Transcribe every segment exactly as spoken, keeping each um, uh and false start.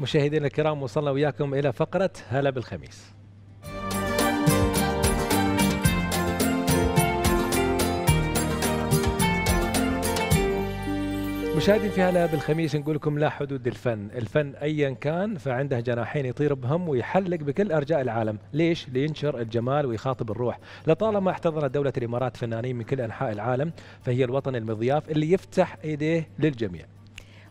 مشاهدينا الكرام، وصلنا وياكم إلى فقرة هلا بالخميس. مشاهدين في هلا بالخميس نقول لكم لا حدود للفن، الفن أيا كان فعنده جناحين يطير بهم ويحلق بكل أرجاء العالم. ليش؟ لينشر الجمال ويخاطب الروح. لطالما احتضنت دولة الإمارات فنانين من كل أنحاء العالم، فهي الوطن المضياف اللي يفتح إيديه للجميع.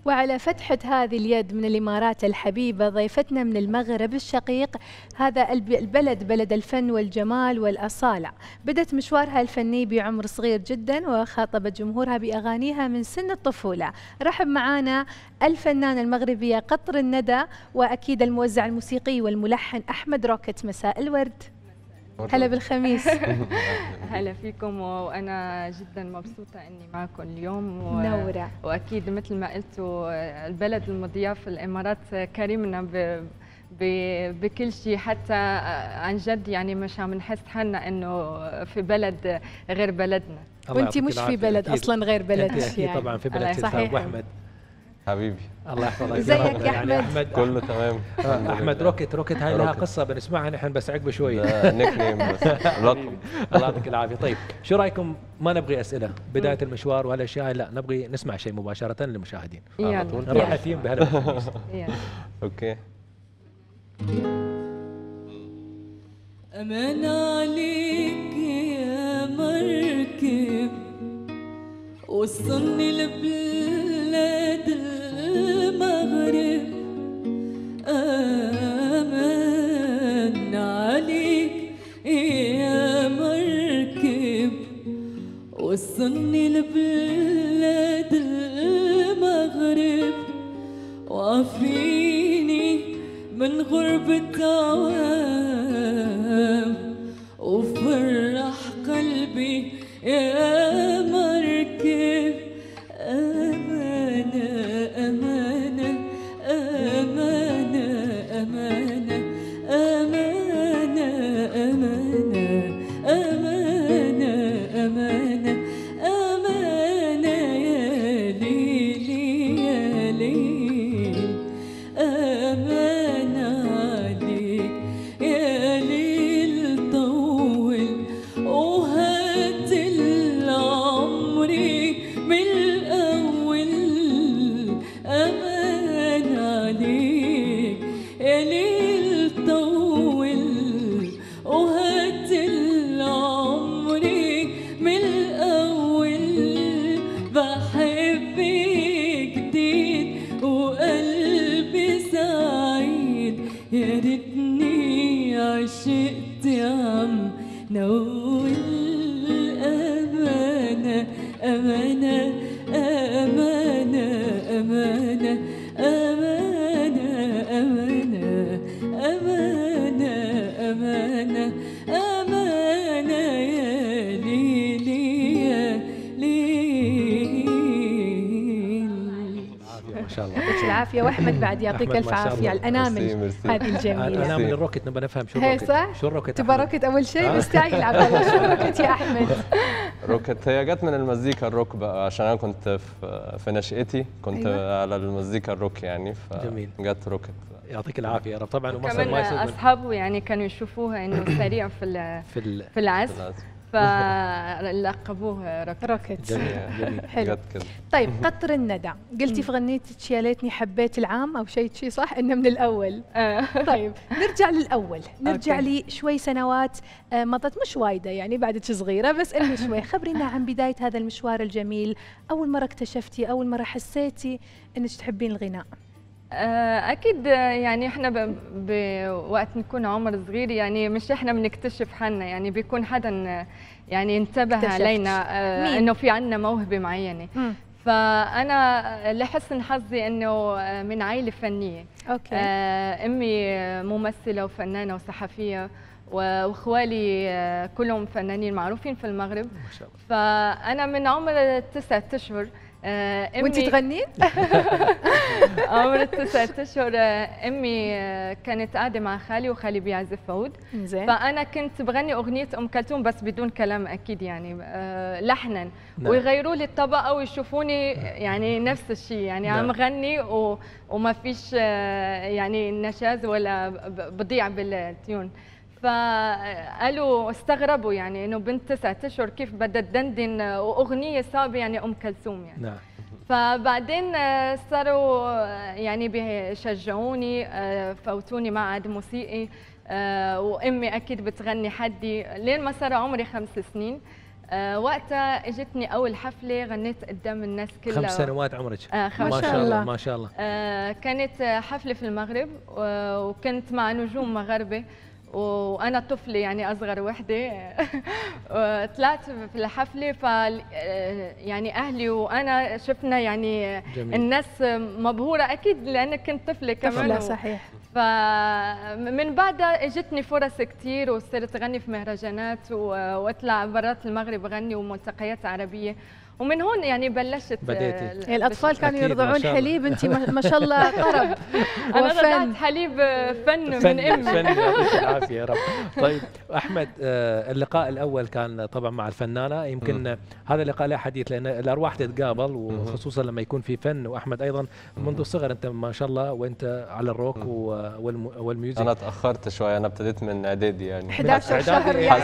وعلى فتحة هذه اليد من الإمارات الحبيبة ضيفتنا من المغرب الشقيق، هذا البلد بلد الفن والجمال والأصالة. بدأت مشوارها الفني بعمر صغير جدا وخاطبت جمهورها بأغانيها من سن الطفولة. رحب معانا الفنانة المغربية قطر الندى، وأكيد الموزع الموسيقي والملحن أحمد روكيت. مساء الورد، هلا بالخميس. هلا فيكم، وانا جدا مبسوطه اني معكم اليوم و... نوره. واكيد مثل ما قلتوا البلد المضياف الامارات كريمنا ب... ب... بكل شيء، حتى عن جد يعني مش عم نحس حالنا انه في بلد غير بلدنا، وانتي مش في بلد أكيد. اصلا غير بلدك يعني. طبعا في بلد صحيح. احمد حبيبي الله يحفظك. ازيك يا احمد؟ أحمد كله تمام. احمد روكيت روكيت هاي لها قصه بنسمعها نحن بس عقب شوي. نيك نيم بس رقم. الله يعطيك العافيه. طيب شو رايكم ما نبغي اسئله بدايه المشوار وهالاشياء، لا نبغي نسمع شيء مباشره للمشاهدين على طول نروح فيهم بهلا بالخميس. اوكي. امان عليك يا مركب وصلني لبلاد المغرب، أمان عليك يا مركب وصلني لبلاد المغرب، وعافيني من غربة عوام وفرح قلبي يا مركب. أمانة أمانة أمانة أمانة أمانة أمانة أمانة أمانة يا ليلي يا ليل، أمانة عليك يا ليل طول العافيه. واحمد بعد يعطيك الف عافيه على الانامل هذه الجميله. الانامل الروكيت نبغى نفهم شو الروكيت. صح؟ شو الروكيت؟ تبغى روكيت اول شيء مستعجل عبد الله، شو الروكيت يا احمد؟ روكيت هي جت من المزيكا الروك بقى، عشان انا كنت في, في نشأتي كنت أيوة. على المزيكا الروك يعني، فجت روكيت. يعطيك العافيه يا رب. طبعا وكمان اصحابه يعني كانوا يشوفوها انه سريع في في العزف فلقبوه روكيت. جميل جميل حلو. طيب قطر الندى، قلتي في غنيتك يا ليتني حبيت العام او شيء شيء صح انه من الاول. طيب نرجع للاول، نرجع لي شوي سنوات مضت مش وايده يعني بعدك صغيره، بس انه شوي خبرينا عن بدايه هذا المشوار الجميل. اول مره اكتشفتي، اول مره حسيتي انك تحبين الغناء؟ أكيد يعني إحنا بوقت نكون عمر صغير يعني مش إحنا بنكتشف حالنا، يعني بيكون حدا يعني انتبه اكتشفت. علينا إنه في عنا موهبة معينة. مم. فأنا لحسن حظي إنه من عائلة فنية. أوكي. أمي ممثلة وفنانة وصحفية، وإخوالي كلهم فنانين معروفين في المغرب. ما شاء الله. فأنا من عمر تسعة أشهر وانتي تغنين؟ عمر تسعة اشهر امي كانت قاعده مع خالي وخالي بيعزف عود، فانا كنت بغني اغنيه ام كلثوم بس بدون كلام اكيد يعني لحنا، ويغيروا لي الطبقه ويشوفوني يعني نفس الشيء يعني عم غني وما فيش يعني نشاز ولا بضيع بالتيون، فقالوا استغربوا يعني انه بنت تسعة اشهر كيف بدها تدندن واغنيه صعبه يعني ام كلثوم يعني. نعم. فبعدين صاروا يعني بيشجعوني، فوتوني معهد موسيقي، وامي اكيد بتغني حدي، لين ما صار عمري خمس سنين وقتها اجتني اول حفله غنيت قدام الناس كلها. خمس سنوات عمرك؟ آه خمس ما شاء الله ما شاء الله. آه كانت حفله في المغرب وكنت مع نجوم مغاربه وانا طفله يعني اصغر وحده طلعت في الحفله، ف يعني اهلي وانا شفنا يعني جميل. الناس مبهوره اكيد لان كنت طفله كمان طفله و... صحيح. فمن بعدها اجتني فرص كثير وصرت اغني في مهرجانات و... واطلع برات المغرب اغني وملتقيات عربيه، ومن هون يعني بلشت بديتي. الاطفال كانوا يرضعون حليب، انت ما شاء الله طرب. انا رضعت حليب فن, فن من امي. فن يعطيك العافيه يا رب. طيب احمد، اللقاء الاول كان طبعا مع الفنانه، يمكن م. هذا اللقاء لا حديث لان الارواح تتقابل، وخصوصا لما يكون في فن. واحمد ايضا منذ الصغر انت ما شاء الله وانت على الروك والميوزك. انا تاخرت شوي، انا ابتديت من اعدادي يعني احد عشر شهر يعني.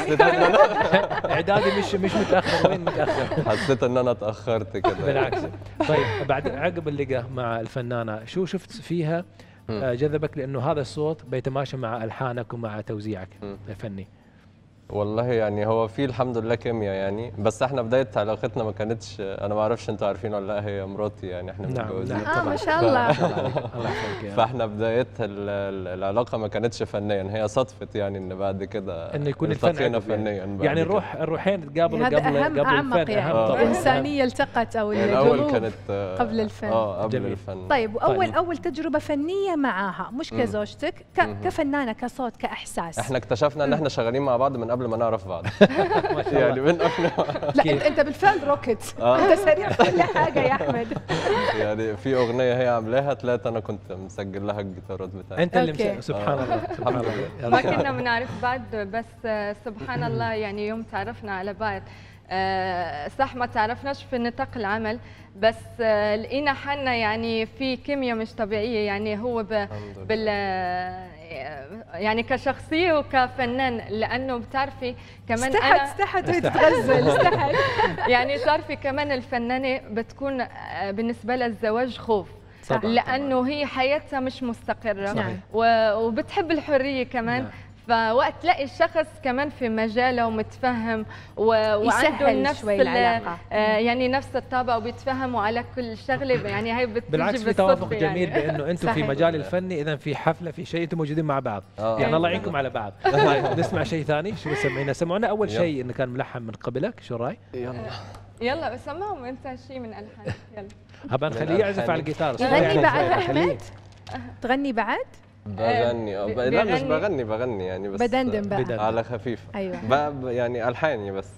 اعدادي مش مش متاخر، وين متاخر؟ حسيت ان انا تاخرت كده بالعكس. طيب بعد عقب اللقاء مع الفنانه شو شفت فيها جذبك لانه هذا الصوت بيتماشى مع الحانك ومع توزيعك الفني؟ والله يعني هو في الحمد لله كيمياء يعني، بس احنا بدايه علاقتنا ما كانتش، انا ما اعرفش انتوا عارفين ولا لا، هي مراتي يعني احنا متجوزين. نعم. اه ما شاء الله. فاحنا بدايه العلاقه ما كانتش فنيا، هي صدفت يعني ان بعد كده انه يكون الفن فنيا يعني الروح الروحين تقابلوا قبل قبل الفن يعني. آه. الانسانيه التقت او يعني اول كانت آه قبل الفن. اه قبل جميل. الفن. طيب واول طيب. اول تجربه فنيه معاها مش كزوجتك كفنانه كصوت كاحساس؟ احنا اكتشفنا ان احنا شغالين مع بعض من قبل ما نعرف بعض يعني من قبل لا انت بالفعل روكيت، انت سريع في كل حاجه يا احمد. يعني في اغنيه هي عاملاها طلعت انا كنت مسجل لها الجيتارات بتاعتي، انت اللي سبحان الله الحمد لله. ما كنا بنعرف بعض بس سبحان الله يعني يوم تعرفنا على بعض صح ما تعرفناش في نطاق العمل، بس لقينا حالنا يعني في كيمياء مش طبيعيه يعني هو بال يعني كشخصيه وكفنان، لانه بتعرفي كمان انا استحت استحت تتغزل استحت يعني بتعرفي كمان الفنانه بتكون بالنسبه لها الزواج خوف طبعا لانه طبعا. هي حياتها مش مستقره. نعم. وبتحب الحريه كمان. نعم. فوقت تلاقي الشخص كمان في مجاله ومتفهم وعنده نفس العلاقه يعني نفس الطابع وبيتفهموا على كل شغله يعني، هي بتجي بالعكس في توافق يعني. جميل بانه انتم في مجال الفني اذا في حفله في شيء انتم موجودين مع بعض. أوه. يعني الله يعينكم على بعض. نسمع شيء ثاني شو سمعنا؟ سمعونا اول شيء انه كان ملحن من قبلك، شو راي؟ يلا يلا سمعهم انت شيء من الحانك. يلا هبقى نخليه يعزف على الجيتار. تغني بعد احمد؟ تغني بعد؟ بغني اه لا مش بغني بغني يعني بس بدندن بقى على خفيف. ايوه يعني الحاني بس.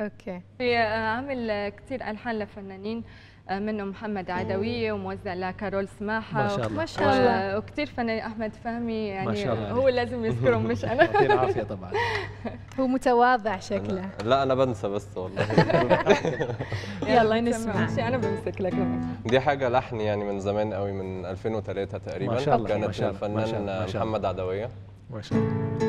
اوكي. في عامل كثير الحان لفنانين منهم محمد عدويه وموزع لكارول سماحه ما شاء الله ما شاء الله وكثير فنانين، احمد فهمي يعني هو لازم يذكرهم مش انا. يعطيه العافيه طبعا. هو متواضع شكله. لا انا بنسى بس والله. يلا نسمع شيء. انا بمسك لك دي حاجه لحن يعني من زمان قوي، من ألفين وثلاثة تقريبا. ما شاء الله كانت الفنان محمد عدويه. ما شاء الله.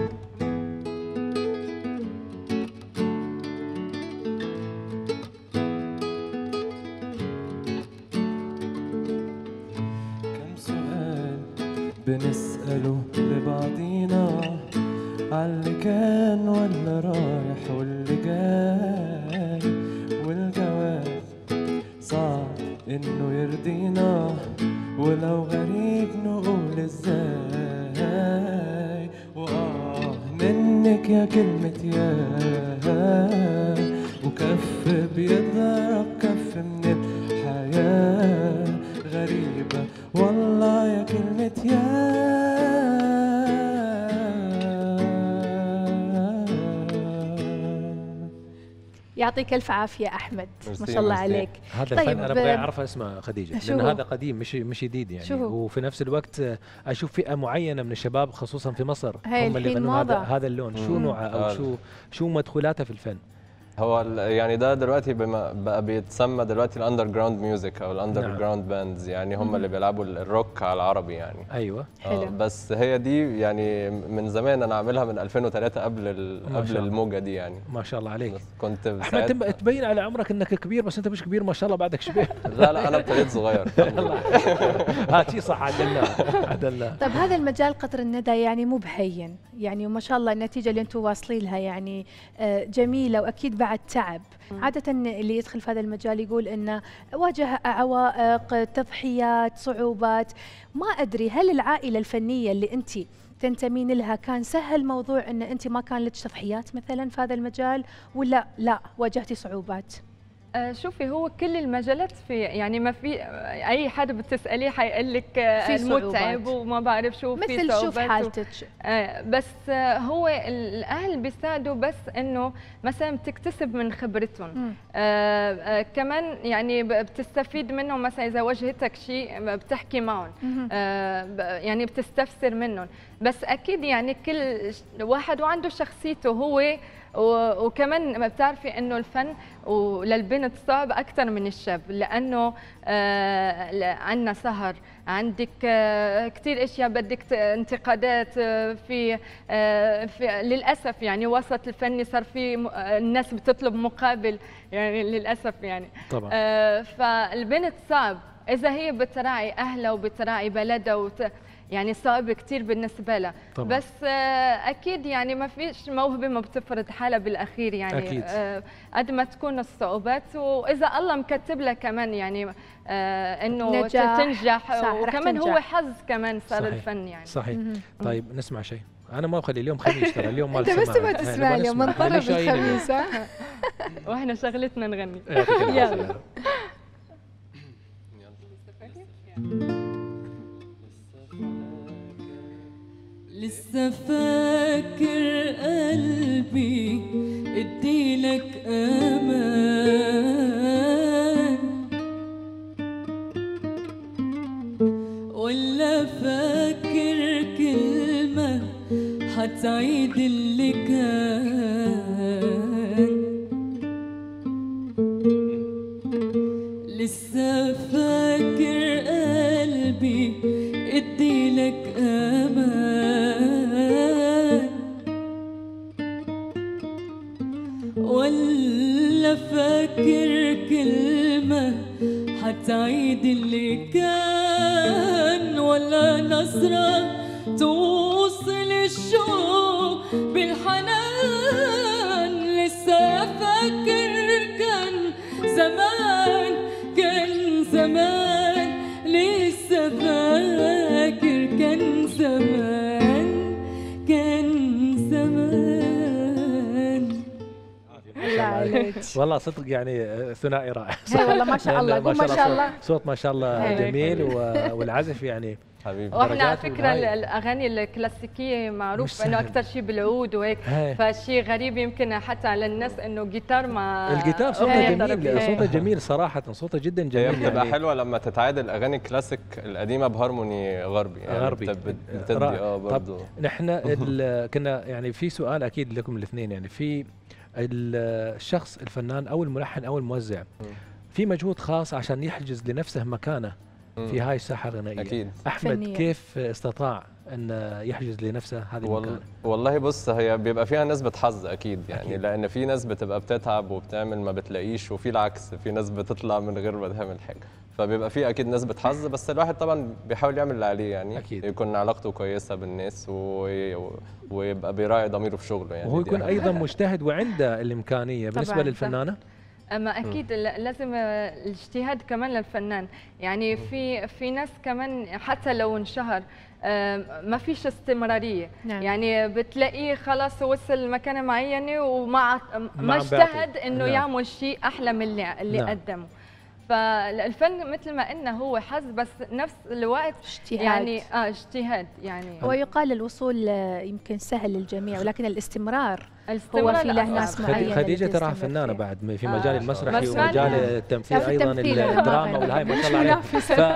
بنسأله لبعضينا عاللي كان واللي رايح واللي جاي، والجواب صعب انه يرضينا ولو غريب نقول ازاي. واه منك يا كلمة ياه، وكف بيضرب كف من الحياة غريبة والله يا كلمة يا. يعطيك الف عافيه احمد، ما شاء الله عليك. هذا طيب الفن انا ابغى اعرفه اسمه خديجه، لان هذا قديم مش مش جديد يعني، وفي نفس الوقت اشوف فئه معينه من الشباب خصوصا في مصر هم اللي يغنون هذا هذا اللون. شو نوعه او شو شو مدخولاته في الفن؟ هو يعني ده دلوقتي بما بقى بيتسمى دلوقتي الاندر جراوند ميوزك او الاندر جراوند باندز، يعني هم اللي بيلعبوا الروك على العربي يعني. ايوه حلو. بس هي دي يعني من زمان، انا عاملها من ألفين وثلاثة قبل قبل الموجه دي يعني. ما شاء الله عليك. كنت احمد تبين على عمرك انك كبير، بس انت مش كبير ما شاء الله، بعدك شباب. لا لا انا ابتديت صغير. ها شي صح، عدلناه عدلناه. طيب هذا المجال قطر الندى يعني مو بهين يعني، وما شاء الله النتيجه اللي انتم واصلين لها يعني جميله، واكيد بعد تعب. عادة اللي يدخل في هذا المجال يقول إنه واجه عوائق، تضحيات، صعوبات. ما أدري هل العائلة الفنية اللي أنت تنتمين لها كان سهل موضوع إن أنت ما كان لك تضحيات مثلا في هذا المجال، ولا لا واجهتي صعوبات؟ شوفي هو كل المجالات في يعني، ما في اي حد بتساليه حيقول لك المتعب وما بعرف شو في صعوبات مثل شوف حالتك و... بس هو الاهل بيساعدوا، بس انه مثلا بتكتسب من خبرتهم آه آه كمان يعني، بتستفيد منهم. مثلا اذا واجهتك شيء بتحكي معهم آه يعني بتستفسر منهم. بس اكيد يعني كل واحد وعنده شخصيته هو، وكمان ما بتعرفي انه الفن وللبنت صعب اكثر من الشاب، لانه عندنا سهر، عندك كثير اشياء، بدك انتقادات في, في للاسف يعني وسط الفني صار في الناس بتطلب مقابل يعني للاسف يعني طبعا. فالبنت صعب اذا هي بتراعي اهلها وبتراعي بلدها وت... يعني صعب كثير بالنسبه لها. بس اكيد يعني ما فيش موهبه ما بتفرض حالها بالاخير يعني، قد ما تكون الصعوبات، واذا الله مكتب لها كمان يعني آه انه تنجح، وكمان هو حظ كمان صار الفن يعني. صحيح. طيب نسمع شيء، انا ما بخلي اليوم خميس ترى، اليوم مال سماع. انت بس ما تسمع اليوم من طرب الخميس، واحنا شغلتنا نغني. يلا لسه فاكر قلبي اديلك امان، ولا فاكر كلمة هتعيد اللي كان. لسه فاكر قلبي اديلك امان، ولا فاكر كلمة هتعيد اللي كان، ولا نظرة توصل الشوق بالحنان. لسه فاكر كان زمان، كان زمان، لسه فاكر كان زمان، كان زمان. والله صدق يعني ثنائي رائع. والله ما شاء الله، ما شاء الله صوت ما شاء الله جميل، والعزف يعني حبيبي. واحنا على فكره الاغاني الكلاسيكيه معروف انه اكثر شيء بالعود وهيك، فشيء غريب يمكن حتى على الناس انه جيتار ما الجيتار صوته جميل، صوته جميل صراحه، صوته جدا جميل. بتبقى حلوه لما تتعاد الاغاني الكلاسيك القديمه بهارموني غربي يعني غربي بتدي اه برضه. نحن كنا يعني في سؤال اكيد لكم الاثنين يعني، في الشخص الفنان او الملحن او الموزع في مجهود خاص عشان يحجز لنفسه مكانه في هاي الساحه الغنائيه. اكيد. احمد فنية. كيف استطاع ان يحجز لنفسه هذه المكانه؟ والله بص، هي بيبقى فيها نسبه حظ اكيد يعني أكيد. لان في ناس بتبقى بتتعب وبتعمل ما بتلاقيش، وفي العكس، في ناس بتطلع من غير ما تعمل حاجه، فبيبقى فيه اكيد نسبه حظ. بس الواحد طبعا بيحاول يعمل اللي عليه يعني أكيد. يكون علاقته كويسه بالناس وي... ويبقى بيراعي ضميره في شغله يعني، وهو يكون ايضا مجتهد وعنده الامكانيه. بالنسبه للفنانه اما اكيد لازم الاجتهاد كمان للفنان يعني. في في ناس كمان حتى لو انشهر ما فيش استمراريه نعم. يعني بتلاقيه خلاص وصل لمكانه معينه وما ما اجتهد انه نعم. يعمل شيء احلى من اللي, اللي نعم. قدمه. فالفن مثل ما قلنا هو حظ، بس نفس الوقت اجتهاد يعني اه اجتهاد يعني. ويقال الوصول يمكن سهل للجميع، ولكن الاستمرار هو في له ناس معينه. خديجه ترى فنانه بعد في مجال آه المسرحي ومجال التمثيل ايضا الدراما والهاي ما شاء الله عليها.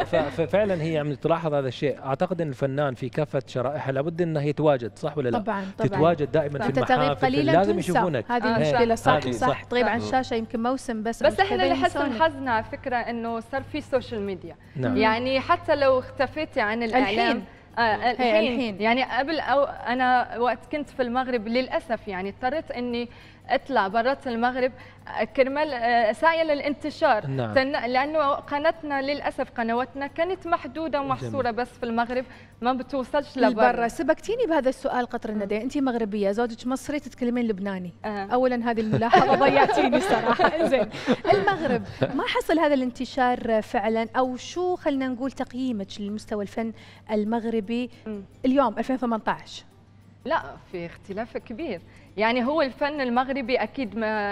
ففعلا هي عم تلاحظ هذا الشيء. اعتقد ان الفنان في كافه شرائحها لابد انه يتواجد، صح ولا لا؟ طبعا طبعا تتواجد دائما في المحافل، لازم يشوفونك. هذه المشكله صح صح تغيب عن الشاشه يمكن موسم بس بس احنا لحسن حظنا على فكره انه صار في سوشيال ميديا، يعني حتى لو اختفيتي عن الاعلام آه الحين, الحين يعني قبل أو أنا وقت كنت في المغرب للأسف يعني اضطريت أني أطلع برات المغرب كرمال سعي للانتشار. نعم. لأنه قناتنا للأسف قنواتنا كانت محدودة ومحصورة بس في المغرب، ما بتوصلش لبرا. سبقتيني بهذا السؤال قطر الندى، أنت مغربية زوجك مصري تتكلمين لبناني. أه. أولا هذه الملاحظة ضيعتيني صراحة. زين المغرب ما حصل هذا الانتشار فعلا، أو شو خلينا نقول تقييمك لمستوى الفن المغربي اليوم ألفين وثمانية عشر؟ لا في اختلاف كبير، يعني هو الفن المغربي اكيد ما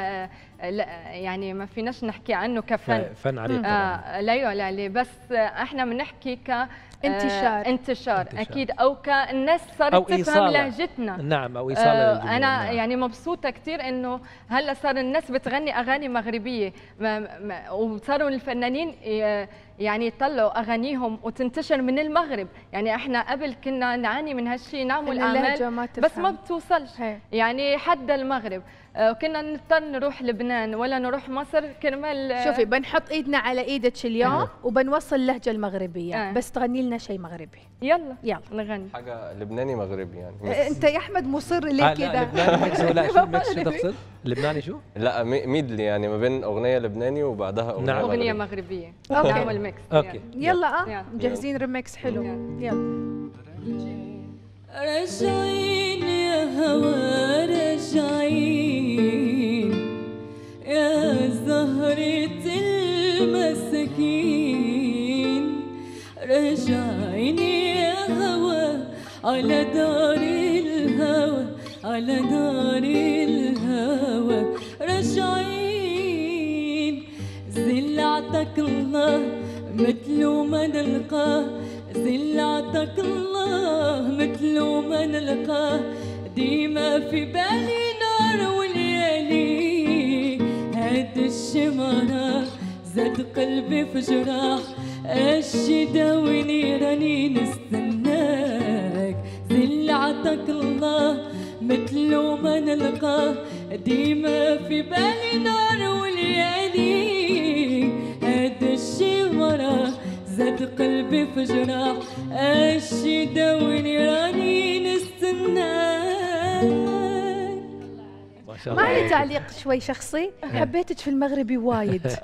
يعني ما فيناش نحكي عنه كفن فن عريق آه لا يعلى، بس احنا بنحكي ك انتشار. انتشار اكيد، او كالناس صارت تفهم لهجتنا. نعم او ايصال آه انا نعم. يعني مبسوطه كثير انه هلا صار الناس بتغني اغاني مغربيه، وصاروا الفنانين يعني يطلعوا اغانيهم وتنتشر من المغرب. يعني احنا قبل كنا نعاني من هالشيء، نعمل اعمال بس ما بتوصلش هي. يعني حد المغرب كنا نضطر نروح لبنان ولا نروح مصر كرمال. شوفي بنحط ايدنا على ايدك اليوم أه. وبنوصل اللهجه المغربيه أه. بس تغني لنا شيء مغربي. يلا يلا نغني حاجه لبناني مغربي يعني أه. انت يا احمد مصر ليه كده؟ آه لبناني ميكس ولا شو ميكس؟ شو تقصد؟ لبناني شو؟ لا ميدلي يعني ما بين اغنيه لبناني وبعدها اغنيه نعم. اغنيه مغربيه نعمل ميكس. اوكي يلا اه مجهزين ريميكس حلو يلا. رجعين يا هوا رجعين يا زهرة المساكين، رجعين يا هوا على دار الهوى على دار الهوى، رجعين زل عطاك الله مثله ما نلقاه، زل عطاك الله متلو ما نلقاه، ديما في بالي نار وليالي هاد الشمارة زاد قلبي في جراح، أشي داويني راني نستناك، زل عطاك الله متلو ما نلقاه، ديما في بالي نار وليالي هاد الشمارة زاد قلبي في جراح، أشي داويني راني نستناك. معي تعليق شوي شخصي، حبيتك في المغربي وايد.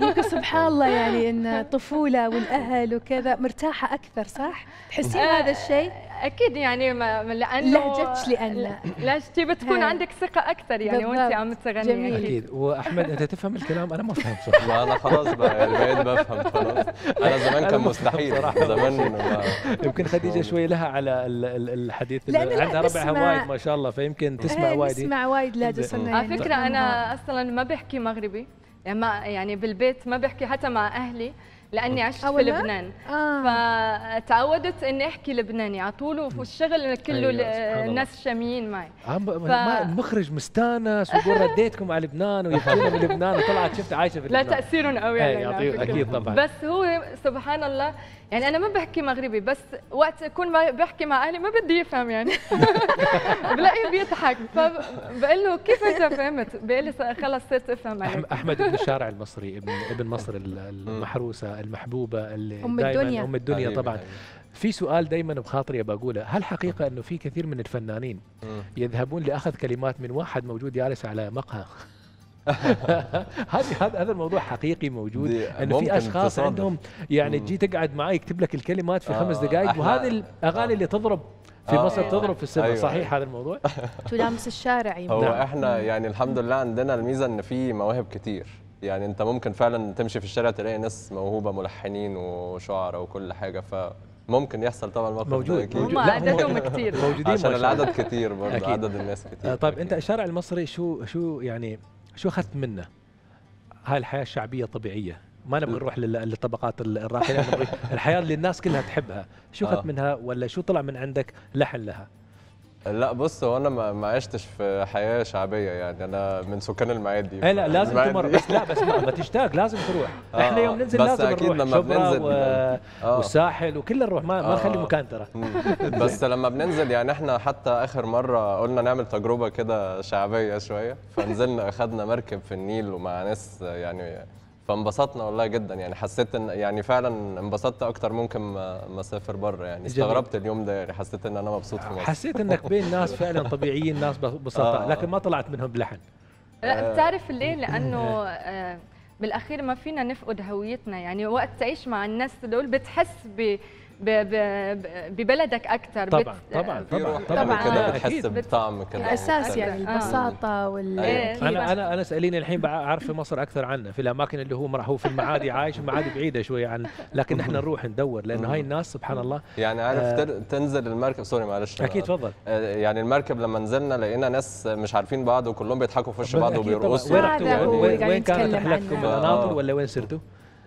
يمكن سبحان الله يعني ان الطفولة والاهل وكذا مرتاحة اكثر، صح؟ تحسين هذا الشيء؟ اكيد يعني لانه لهجتك لان لهجتي بتكون عندك ثقه اكثر يعني وانت عم تغني. اكيد. واحمد انت تفهم الكلام، انا ما فهم صراحه. انا خلاص بقى بقيت بفهم خلاص، انا زمان كان مستحيل زمان. يمكن خديجه شوي لها على الحديث اللي عندها ربعها وايد ما شاء الله، فيمكن تسمع وايد تسمع وايد لهجه صناعيه. على فكره انا اصلا ما بحكي مغربي يعني بالبيت، ما بحكي حتى مع اهلي لاني عشت في لبنان آه. فتعودت اني احكي لبناني على طول، وفي الشغل كله أيوة الناس شاميين معي ف... المخرج مستانس ويقول رديتكم على لبنان ويحكينا من لبنان، وطلعت شفت عايشه في لبنان. لا تاثير قوي علينا اكيد طبعا. بس هو سبحان الله يعني انا ما بحكي مغربي، بس وقت اكون ما بحكي مع اهلي ما بدي يفهم يعني بلاقيه بيضحك، فبقول له كيف انت فهمت؟ بقول لي خلص صرت افهم عليك. احمد ابن الشارع المصري، ابن ابن مصر المحروسه المحبوبه اللي ام الدنيا ام الدنيا طبعا. في سؤال دائما بخاطري بقوله، هل حقيقه انه في كثير من الفنانين يذهبون لاخذ كلمات من واحد موجود جالس على مقهى؟ هذا هذا الموضوع حقيقي موجود، انه في اشخاص عندهم يعني تجي تقعد معاه يكتب لك الكلمات في آه خمس دقائق، وهذه الاغاني آه اللي تضرب في آه مصر آه تضرب في السماء. أيوة صحيح هذا الموضوع تلامس الشارع. هو احنا يعني الحمد لله عندنا الميزه ان في مواهب كتير، يعني انت ممكن فعلا تمشي في الشارع تلاقي ناس موهوبه، ملحنين وشعراء وكل حاجه، ف ممكن يحصل طبعا الموقف موجود اكيد. هم عددهم كتير موجودين عشان العدد كتير برضه، عدد الناس كتير. طيب انت الشارع المصري شو شو يعني شو اخذت منه؟ هاي الحياه الشعبيه الطبيعيه، ما نبغى نروح للطبقات الراقيه، نبغى الحياه اللي الناس كلها تحبها، شو اخذت منها ولا شو طلع من عندك لحن لها؟ لا بص، هو انا ما عشتش في حياه شعبيه يعني، انا من سكان المعادي. لا لازم تمر بس، لا بس ما تشتاق، لازم تروح. آه احنا يوم ننزل لازم نروح لما بننزل و... آه والساحل وكل نروح، ما آه نخلي مكان ترى. بس لما بننزل يعني احنا حتى اخر مره قلنا نعمل تجربه كده شعبيه شويه، فنزلنا اخذنا مركب في النيل ومع ناس يعني، فانبسطنا والله جدا يعني، حسيت ان يعني فعلا انبسطت اكتر ممكن ما اسافر بره يعني. استغربت اليوم ده يعني، حسيت ان انا مبسوط في مصر، حسيت انك بين ناس فعلا طبيعيين، ناس ببساطه، لكن ما طلعت منهم بلحن. لا بتعرف ليه؟ لانه بالاخير ما فينا نفقد هويتنا يعني، وقت تعيش مع الناس دول بتحس ب ببلدك اكثر. طبعا طبعا طبعا طبعا كده بتحس بطعم كده الاساس يعني، البساطه وال انا انا انا ساليني الحين بعرف مصر اكثر عنه في الاماكن اللي هو راح، هو في المعادي عايش، المعادي بعيده شويه عن، لكن احنا نروح ندور، لانه هاي الناس سبحان الله يعني عارف. آه تنزل المركب، سوري معلش اكيد تفضل. آه يعني المركب لما نزلنا لقينا ناس مش عارفين بعض وكلهم بيضحكوا في وش بعض وبيرقصوا. وين رحتوا؟ وين كانت رحلتكم؟ القناطر ولا وين سرتوا؟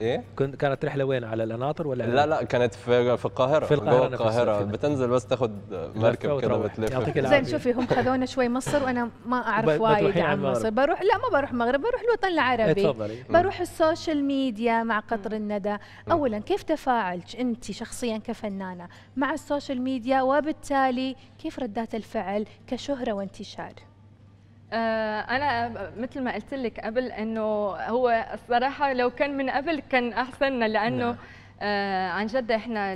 ايه؟ كانت رحله وين؟ على القناطر ولا؟ لا لا كانت في في القاهره، في القاهره, القاهرة. بتنزل بس تاخد مركب كده وتلف. زين شوفي، هم خذونا شوي مصر وانا ما اعرف وايد عن مصر، بروح لا ما بروح مغرب، بروح الوطن العربي. ايه بروح السوشيال ميديا مع قطر الندى. اولا كيف تفاعلك انت شخصيا كفنانه مع السوشيال ميديا، وبالتالي كيف ردات الفعل كشهره وانتشار؟ أنا مثل ما قلت لك قبل إنه هو الصراحة لو كان من قبل كان أحسننا، لأنه آه عن جد إحنا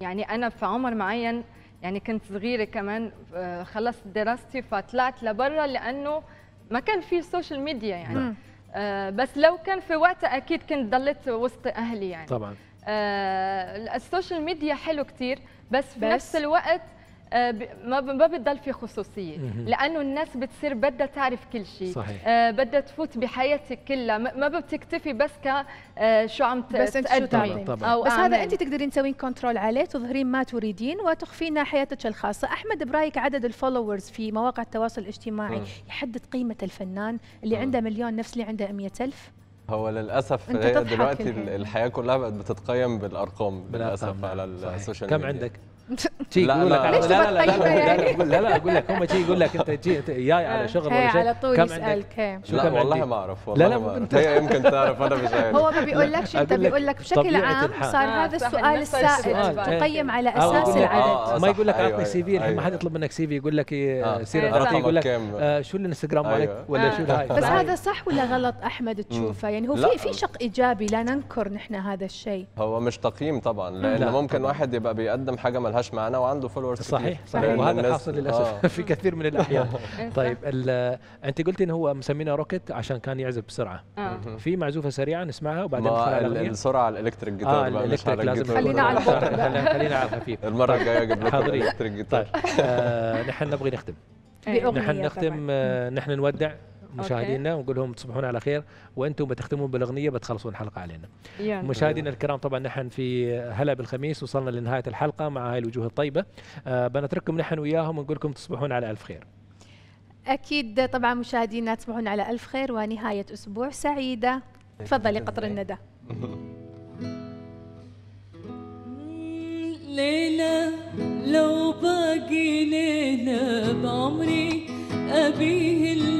يعني أنا في عمر معين يعني كنت صغيرة كمان، آه خلصت دراستي فطلعت لبرا لأنه ما كان في سوشيال ميديا يعني. آه بس لو كان في وقتها أكيد كنت ضليت وسط أهلي يعني. طبعا آه السوشيال ميديا حلو كتير، بس في بس نفس الوقت ما ما بتضل في خصوصيه، لانه الناس بتصير بدها تعرف كل شيء، بدها تفوت بحياتك كلها، ما بتكتفي بس ك شو عم تقدمي. بس هذا انت تقدرين تسوين كنترول عليه، تظهرين ما تريدين وتخفين حياتك الخاصه. احمد برايك عدد الفولورز في مواقع التواصل الاجتماعي يحدد قيمه الفنان اللي عنده مليون نفس اللي عنده مئة ألف؟ هو للاسف دلوقتي الحياه كلها بقت بتتقيم بالارقام للاسف على السوشيال ميديا. كم عندك؟ تجي يقول لك لا لا لا لا لا اقول لك هم تجي يقول لك انت جاي جاي على شغل ولا شيء، كم عندك؟ شو كم؟ والله ما اعرف، والله لا لا هي يمكن تعرف انا مش عارف. هو ما بيقولكش انت، بيقول لك بشكل عام صار هذا السؤال السائد تقيم على اساس العدد، ما يقول لك اعطني سي في، ما حد يطلب منك سي في، يقول لك سيره ذاتيه، يقول لك شو الانستغرام مالك ولا شو هاي. بس هذا صح ولا غلط احمد تشوفه؟ يعني هو في في شق ايجابي لا ننكر نحن هذا الشيء، هو مش تقييم طبعا، لانه ممكن واحد يبقى بيقدم حاجه مالهاش معنا وعنده فولورز. صحيح صحيح، وهذا حاصل للاسف في كثير من الاحيان. طيب انت قلتي انه هو مسمينه روكيت عشان كان يعزف بسرعه. في معزوفه سريعه نسمعها وبعدين ندخل السرعه على الالكتريك جيتار. اه الالكتريك لازم، خلينا على خلينا على الخفيف المره الجايه اجيب لكم الالكتريك جيتار. نحن نبغي نختم، نحن نختم، نحن نودع مشاهدينا ونقول لهم تصبحون على خير، وانتم بتختمون بالاغنيه بتخلصون الحلقه علينا. يعني مشاهدينا الكرام، طبعا نحن في هلا بالخميس وصلنا لنهايه الحلقه مع هاي الوجوه الطيبه. آه بنترككم نحن وياهم ونقول لكم تصبحون على الف خير. اكيد طبعا مشاهدينا تصبحون على الف خير ونهايه اسبوع سعيده. تفضلي قطر الندى. ليله لو باقي ليله بعمري ابيه